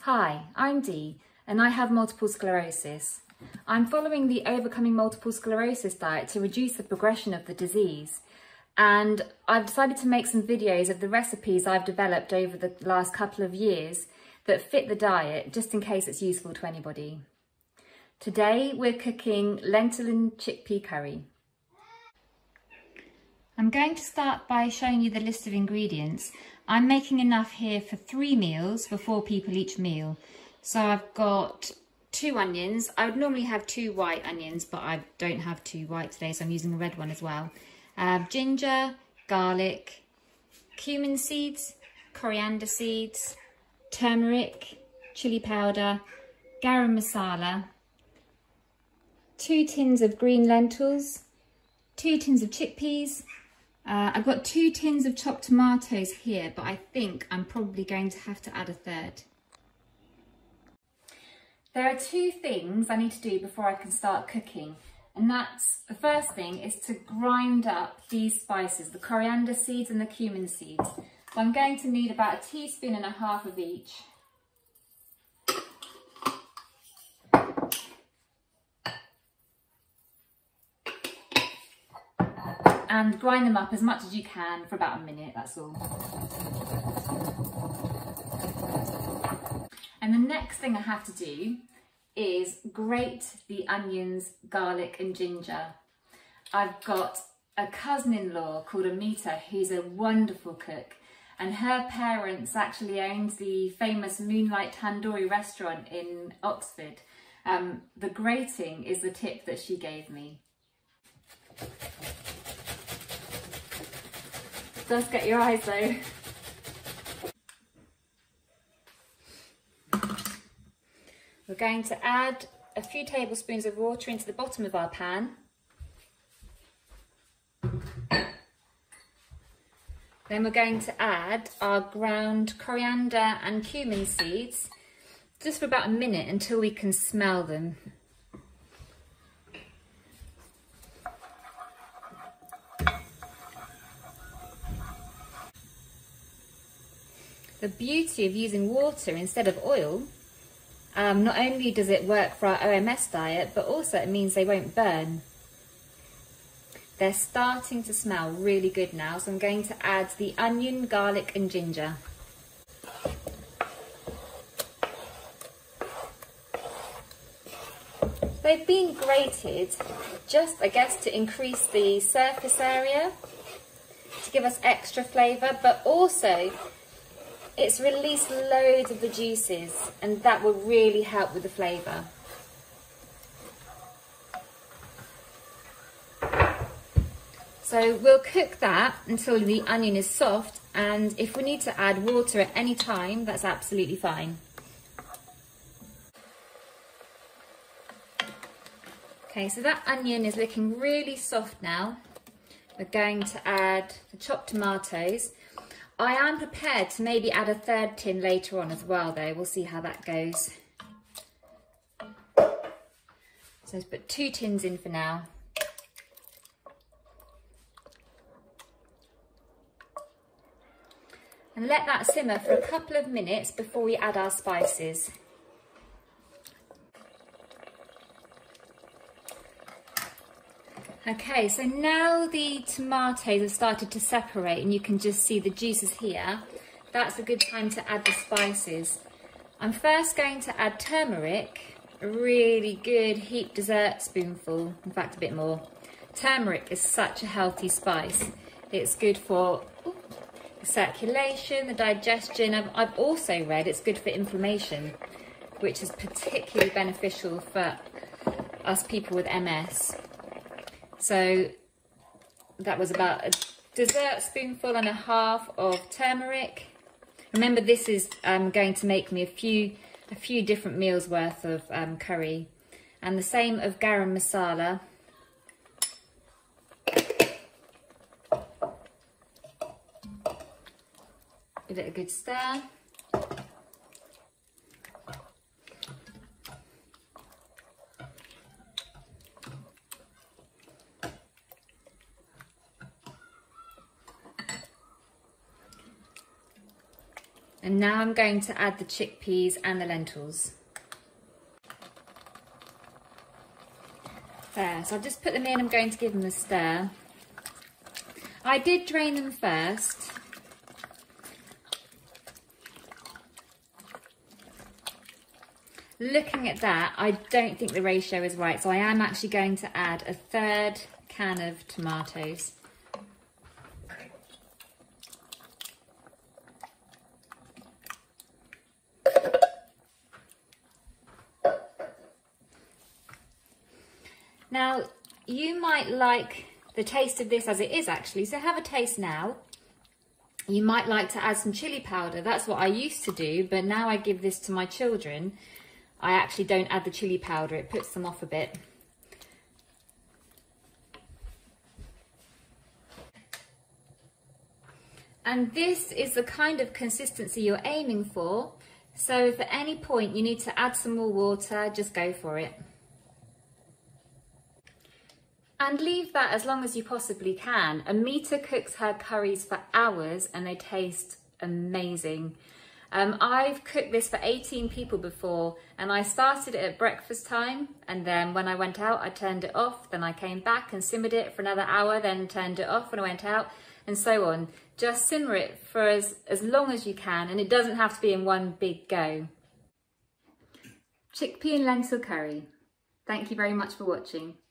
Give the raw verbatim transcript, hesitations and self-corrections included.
Hi, I'm Dee and I have multiple sclerosis. I'm following the Overcoming Multiple Sclerosis diet to reduce the progression of the disease, and I've decided to make some videos of the recipes I've developed over the last couple of years that fit the diet, just in case it's useful to anybody. Today we're cooking lentil and chickpea curry. I'm going to start by showing you the list of ingredients. I'm making enough here for three meals, for four people each meal. So I've got two onions. I would normally have two white onions, but I don't have two white today, so I'm using a red one as well. I have ginger, garlic, cumin seeds, coriander seeds, turmeric, chili powder, garam masala, two tins of green lentils, two tins of chickpeas. Uh, I've got two tins of chopped tomatoes here, but I think I'm probably going to have to add a third. There are two things I need to do before I can start cooking, and that's, the first thing is to grind up these spices, the coriander seeds and the cumin seeds. So I'm going to need about a teaspoon and a half of each. And grind them up as much as you can for about a minute, that's all. And the next thing I have to do is grate the onions, garlic and ginger. I've got a cousin-in-law called Amita who's a wonderful cook, and her parents actually owned the famous Moonlight Tandoori restaurant in Oxford. Um, the grating is the tip that she gave me. Does get your eyes though. We're going to add a few tablespoons of water into the bottom of our pan. Then we're going to add our ground coriander and cumin seeds, just for about a minute until we can smell them. The beauty of using water instead of oil, um, not only does it work for our O M S diet, but also it means they won't burn. They're starting to smell really good now, so I'm going to add the onion, garlic and ginger. They've been grated just, I guess, to increase the surface area, to give us extra flavour, but also it's released loads of the juices, and that will really help with the flavour. So we'll cook that until the onion is soft, and if we need to add water at any time, that's absolutely fine. Okay, so that onion is looking really soft now. We're going to add the chopped tomatoes. I am prepared to maybe add a third tin later on as well though, we'll see how that goes. So let's put two tins in for now. And let that simmer for a couple of minutes before we add our spices. Okay, so now the tomatoes have started to separate and you can just see the juices here. That's a good time to add the spices. I'm first going to add turmeric, a really good heaped dessert spoonful, in fact a bit more. Turmeric is such a healthy spice. It's good for ooh, the circulation, the digestion. I've, I've also read it's good for inflammation, which is particularly beneficial for us people with M S. So that was about a dessert spoonful and a half of turmeric. Remember, this is um, going to make me a few, a few different meals worth of um, curry. And the same of garam masala. Give it a good stir. And now I'm going to add the chickpeas and the lentils. There, so I've just put them in. I'm going to give them a stir. I did drain them first. Looking at that, I don't think the ratio is right, so I am actually going to add a third can of tomatoes. Now, you might like the taste of this as it is actually, so have a taste now. You might like to add some chilli powder. That's what I used to do, but now I give this to my children. I actually don't add the chilli powder, it puts them off a bit. And this is the kind of consistency you're aiming for. So if at any point you need to add some more water, just go for it. And leave that as long as you possibly can. Amita cooks her curries for hours and they taste amazing. Um, I've cooked this for eighteen people before, and I started it at breakfast time, and then when I went out I turned it off, then I came back and simmered it for another hour, then turned it off when I went out, and so on. Just simmer it for as, as long as you can, and it doesn't have to be in one big go. Chickpea and lentil curry. Thank you very much for watching.